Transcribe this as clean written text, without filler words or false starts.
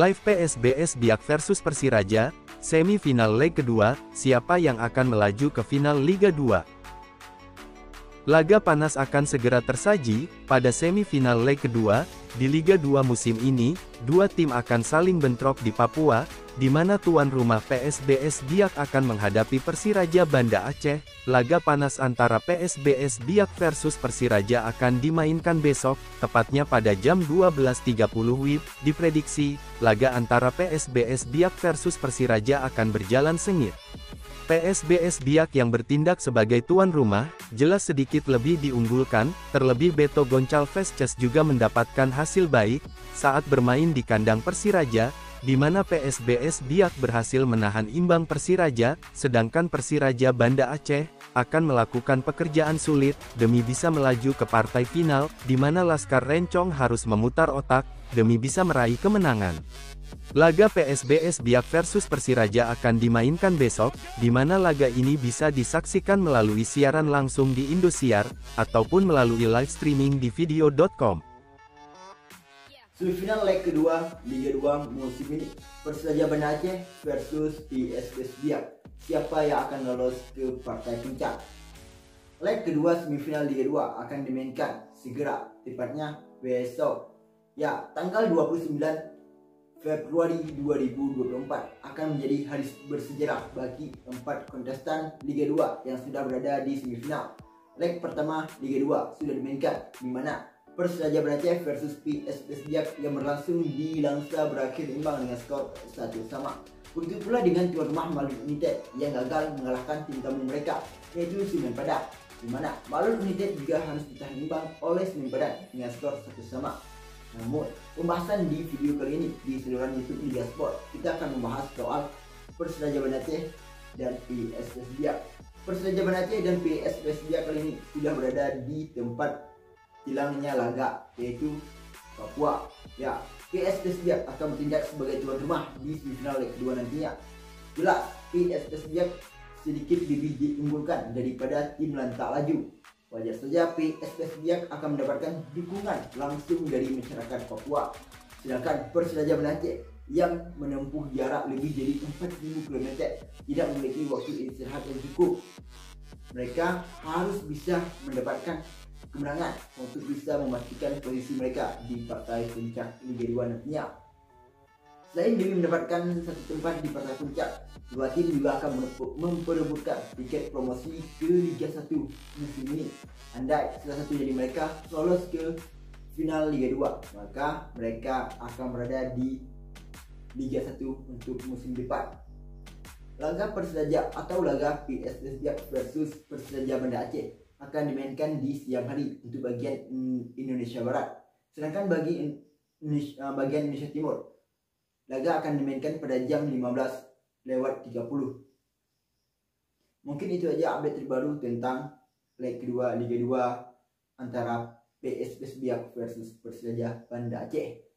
Live PSBS Biak versus Persiraja, semifinal leg kedua, siapa yang akan melaju ke final Liga 2? Laga panas akan segera tersaji, pada semifinal leg kedua, di Liga 2 musim ini, dua tim akan saling bentrok di Papua, di mana tuan rumah PSBS Biak akan menghadapi Persiraja Banda Aceh. Laga panas antara PSBS Biak versus Persiraja akan dimainkan besok, tepatnya pada jam 12.30 WIB, diprediksi, laga antara PSBS Biak versus Persiraja akan berjalan sengit. PSBS Biak yang bertindak sebagai tuan rumah, jelas sedikit lebih diunggulkan, terlebih Beto Goncalves juga mendapatkan hasil baik, saat bermain di kandang Persiraja, di mana PSBS Biak berhasil menahan imbang Persiraja, sedangkan Persiraja Banda Aceh, akan melakukan pekerjaan sulit, demi bisa melaju ke partai final, di mana Laskar Rencong harus memutar otak, demi bisa meraih kemenangan. Laga PSBS Biak versus Persiraja akan dimainkan besok, di mana laga ini bisa disaksikan melalui siaran langsung di Indosiar, ataupun melalui live streaming di video.com. Semifinal leg kedua, Liga 2 musim ini, Persiraja Banda Aceh versus PSBS Biak. Siapa yang akan lolos ke partai puncak? Leg kedua semifinal Liga 2 akan dimainkan segera, tepatnya besok. Ya, tanggal 29 Februari 2024 akan menjadi hari bersejarah bagi 4 kontestan Liga 2 yang sudah berada di semifinal. Leg pertama Liga 2 sudah dimainkan, di mana Persiraja Banda Aceh versus PSBS Biak yang berlangsung di Langsa berakhir imbang dengan skor 1 sama. Begitu pula dengan tuan rumah Mahmalun United yang gagal mengalahkan tim tamu mereka, yaitu Semen Padang, di mana Mahmalun United juga harus ditahan imbang oleh Semen Padang dengan skor 1 sama. Namun, pembahasan di video kali ini di saluran YouTube Liga Sport, kita akan membahas soal Persiraja Banda Aceh dan PSBS Biak. Persiraja Banda Aceh dan PSBS Biak kali ini sudah berada di tempat hilangnya laga, yaitu Papua. Ya, PSBS Biak akan bertindak sebagai tuan rumah di semifinal leg kedua nantinya. Jelas, PSBS Biak sedikit lebih diunggulkan daripada tim lantak laju. Wajar saja PSBS Biak akan mendapatkan dukungan langsung dari masyarakat Papua. Sedangkan Persiraja Banda Aceh yang menempuh jarak lebih dari 4.000 km tidak memiliki waktu istirahat yang cukup. Mereka harus bisa mendapatkan kemenangan untuk bisa memastikan posisi mereka di partai puncak Liga 2 nantinya. Selain demi mendapatkan satu tempat di partai puncak, dua tim juga akan memperebutkan tiket promosi ke Liga 1 musim ini. Andai salah satu dari mereka lolos ke final Liga 2, maka mereka akan berada di Liga 1 untuk musim depan. Laga Persiraja atau laga PSBS Biak versus Persiraja Banda Aceh akan dimainkan di siang hari untuk bagian Indonesia Barat. Sedangkan bagi bagian Indonesia Timur, laga akan dimainkan pada jam 15.30. Mungkin itu aja update terbaru tentang leg kedua Liga 2 antara PSBS Biak versus Persiraja Banda Aceh.